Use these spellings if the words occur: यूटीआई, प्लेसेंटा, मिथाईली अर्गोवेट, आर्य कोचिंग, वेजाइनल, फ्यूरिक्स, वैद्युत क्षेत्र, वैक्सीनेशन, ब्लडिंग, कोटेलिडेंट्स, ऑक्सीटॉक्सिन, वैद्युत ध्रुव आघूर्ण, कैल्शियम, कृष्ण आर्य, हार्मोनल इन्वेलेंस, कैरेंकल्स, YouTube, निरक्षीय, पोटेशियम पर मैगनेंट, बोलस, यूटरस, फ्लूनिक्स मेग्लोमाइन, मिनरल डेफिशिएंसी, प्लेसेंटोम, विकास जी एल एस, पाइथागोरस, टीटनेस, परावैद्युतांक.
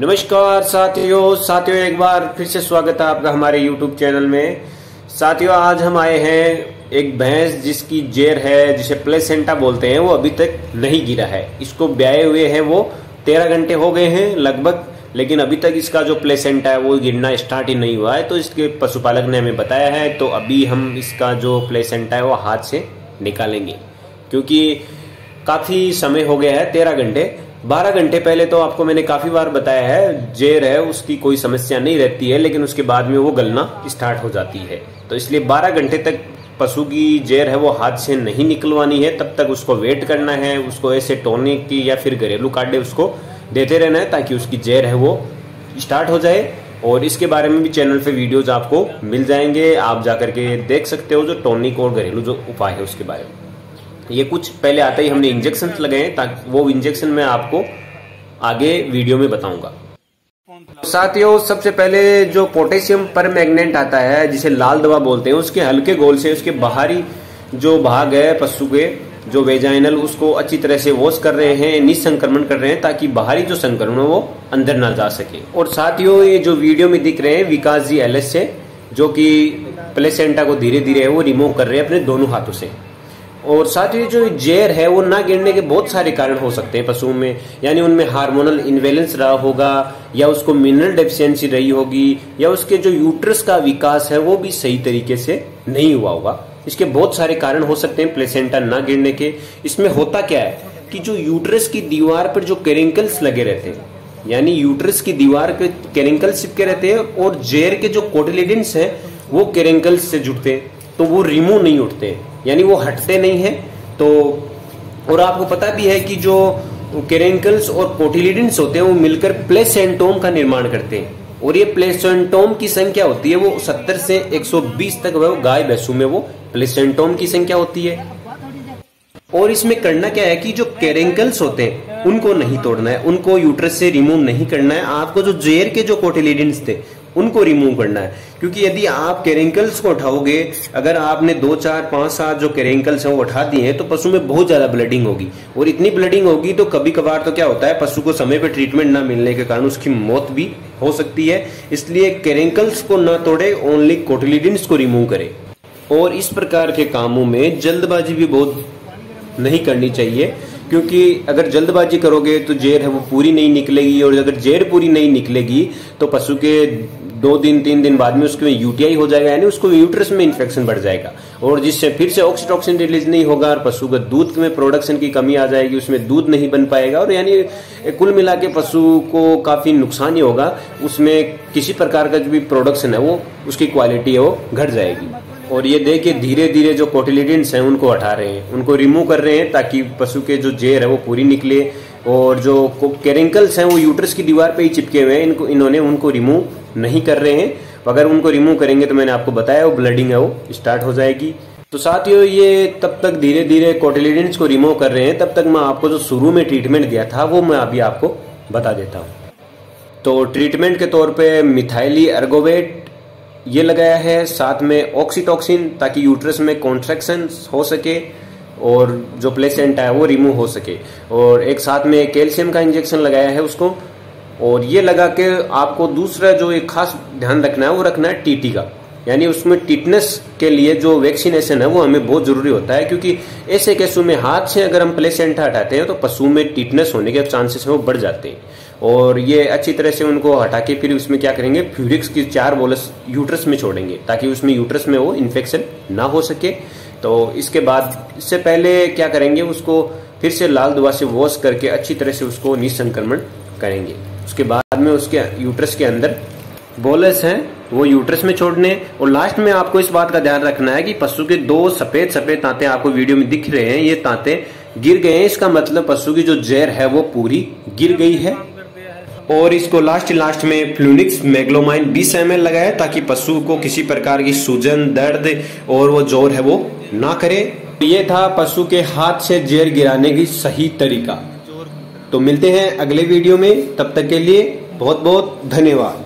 नमस्कार साथियों, एक बार फिर से स्वागत है आपका हमारे YouTube चैनल में। साथियों, आज हम आए हैं एक भैंस जिसकी जेर है, जिसे प्लेसेंटा बोलते हैं, वो अभी तक नहीं गिरा है। इसको ब्याए हुए हैं वो 13 घंटे हो गए हैं लगभग, लेकिन अभी तक इसका जो प्लेसेंटा है वो गिरना स्टार्ट ही नहीं हुआ है। तो इसके पशुपालक ने हमें बताया है, तो अभी हम इसका जो प्लेसेंटा है वो हाथ से निकालेंगे, क्योंकि काफ़ी समय हो गया है। 13 घंटे 12 घंटे पहले तो आपको मैंने काफ़ी बार बताया है, जेर है उसकी कोई समस्या नहीं रहती है, लेकिन उसके बाद में वो गलना स्टार्ट हो जाती है। तो इसलिए 12 घंटे तक पशु की जेर है वो हाथ से नहीं निकलवानी है, तब तक उसको वेट करना है। उसको ऐसे टॉनिक की या फिर घरेलू काढ़े उसको देते रहना है, ताकि उसकी जेर है वो स्टार्ट हो जाए। और इसके बारे में भी चैनल पर वीडियोज़ आपको मिल जाएंगे, आप जा करके देख सकते हो, जो टॉनिक और घरेलू जो उपाय है उसके बारे में। ये कुछ पहले आते ही हमने इंजेक्शन लगाए हैं, ताकि वो इंजेक्शन मैं आपको आगे वीडियो में बताऊंगा। साथियों, सबसे पहले जो पोटेशियम पर मैगनेंट आता है, जिसे लाल दवा बोलते हैं, उसके हल्के गोल से उसके बाहरी जो भाग है पशु के, जो वेजाइनल, उसको अच्छी तरह से वॉश कर रहे हैं, निसंक्रमण कर रहे हैं, ताकि बाहरी जो संक्रमण है वो अंदर ना जा सके। और साथियों, ये जो वीडियो में दिख रहे हैं विकास जी एल एस से, जो कि प्लेसेंटा को धीरे धीरे वो रिमूव कर रहे हैं अपने दोनों हाथों से। और साथ ही जो जेर है वो ना गिरने के बहुत सारे कारण हो सकते हैं पशुओं में, यानी उनमें हार्मोनल इन्वेलेंस रहा होगा, या उसको मिनरल डेफिशिएंसी रही होगी, या उसके जो यूटरस का विकास है वो भी सही तरीके से नहीं हुआ होगा। इसके बहुत सारे कारण हो सकते हैं प्लेसेंटा ना गिरने के। इसमें होता क्या है कि जो यूटरस की दीवार पर जो कैरेंकल्स लगे रहते हैं, यानी यूटरस की दीवार पर कैरेंकल्स चिपके रहते हैं, और जेर के जो कोटेलिडेंट्स हैं वो कैरेंकल्स से जुड़ते हैं, तो वो रिमूव नहीं उठते हैं, यानी वो हटते नहीं है। तो और आपको पता भी है कि जो कैरेंकल्स और कोटेलिडेंट्स होते हैं वो मिलकर प्लेसेंटोम का निर्माण करते हैं, और ये प्लेसेंटोम की संख्या होती है वो 70 से 120 तक वो गाय भैंसू में वो प्लेसेंटोम की संख्या होती है। और इसमें करना क्या है कि जो कैरेंकल्स होते हैं उनको नहीं तोड़ना है, उनको यूट्रस से रिमूव नहीं करना है, आपको जो जेर के जो कोटेलिडेंट्स थे उनको रिमूव करना है। क्योंकि यदि आप कैरेंकल्स को उठाओगे, अगर आपने 2, 4, 5, 7 जो कैरेंकल्स हैं वो उठा दिए हैं, तो पशु में बहुत ज़्यादा ब्लडिंग होगी, और इतनी ब्लडिंग होगी तो कभी कभार तो क्या होता है, पशु को समय पर ट्रीटमेंट ना मिलने के कारण उसकी मौत भी हो सकती है। इसलिए कैरेंकल्स को ना तोड़े, ओनली कोटेलिडेंट्स को रिमूव करें। और इस प्रकार के कामों में जल्दबाजी भी बहुत नहीं करनी चाहिए, क्योंकि अगर जल्दबाजी करोगे तो जेर है वो पूरी नहीं निकलेगी, और अगर जेर पूरी नहीं निकलेगी तो पशु के 2 दिन 3 दिन बाद में उसके यूटीआई हो जाएगा, यानी उसको यूट्रस में इन्फेक्शन बढ़ जाएगा, और जिससे फिर से ऑक्सीटॉक्सिन रिलीज नहीं होगा, और पशु का दूध में प्रोडक्शन की कमी आ जाएगी, उसमें दूध नहीं बन पाएगा, और यानी कुल मिला के पशु को काफ़ी नुकसान ही होगा। उसमें किसी प्रकार का जो भी प्रोडक्शन है वो, उसकी क्वालिटी है वो घट जाएगी। और ये देखिए धीरे धीरे जो कोटेलिडेंट्स हैं उनको हटा रहे हैं, उनको रिमूव कर रहे हैं, ताकि पशु के जो जेर है वो पूरी निकले, और जो कैरेंकल्स हैं वो यूट्रस की दीवार पे ही चिपके हुए हैं, इनको इन्होंने उनको रिमूव नहीं कर रहे हैं। अगर उनको रिमूव करेंगे तो मैंने आपको बताया वो ब्लडिंग है वो स्टार्ट हो जाएगी। तो साथियों, ये तब तक धीरे धीरे कोटेलिडेंट्स को रिमूव कर रहे हैं, तब तक मैं आपको जो शुरू में ट्रीटमेंट दिया था वो मैं अभी आपको बता देता हूँ। तो ट्रीटमेंट के तौर पर मिथाईली अर्गोवेट ये लगाया है, साथ में ऑक्सीटॉक्सिन, ताकि यूट्रस में कॉन्ट्रैक्शन हो सके और जो प्लेसेंटा है वो रिमूव हो सके, और एक साथ में कैल्शियम का इंजेक्शन लगाया है उसको। और ये लगा के आपको दूसरा जो एक खास ध्यान रखना है वो रखना है टीटी का, यानी उसमें टीटनेस के लिए जो वैक्सीनेशन है वो हमें बहुत ज़रूरी होता है, क्योंकि ऐसे केसों में हाथ से अगर हम प्लेसेंटा हटाते हैं तो पशु में टीटनेस होने के चांसेस वो बढ़ जाते हैं। और ये अच्छी तरह से उनको हटा के फिर उसमें क्या करेंगे, फ्यूरिक्स की 4 बोलस यूटरस में छोड़ेंगे, ताकि उसमें यूटरस में वो इन्फेक्शन ना हो सके। तो इसके बाद, इससे पहले क्या करेंगे, उसको फिर से लाल दवा से वॉश करके अच्छी तरह से उसको निसंक्रमण करेंगे। उसके बाद में उसके यूटरस के अंदर बोलस हैं वो यूट्रस में छोड़ने। और लास्ट में आपको इस बात का ध्यान रखना है कि पशु के 2 सफ़ेद तांते आपको वीडियो में दिख रहे हैं, ये तांते गिर गए हैं, इसका मतलब पशु की जो जेर है वो पूरी गिर गई है। और इसको लास्ट में फ्लूनिक्स मेग्लोमाइन 20 ml लगाए, ताकि पशु को किसी प्रकार की सूजन, दर्द और वो जोर है वो ना करे। ये था पशु के हाथ से जेर गिराने की सही तरीका। तो मिलते हैं अगले वीडियो में, तब तक के लिए बहुत बहुत धन्यवाद।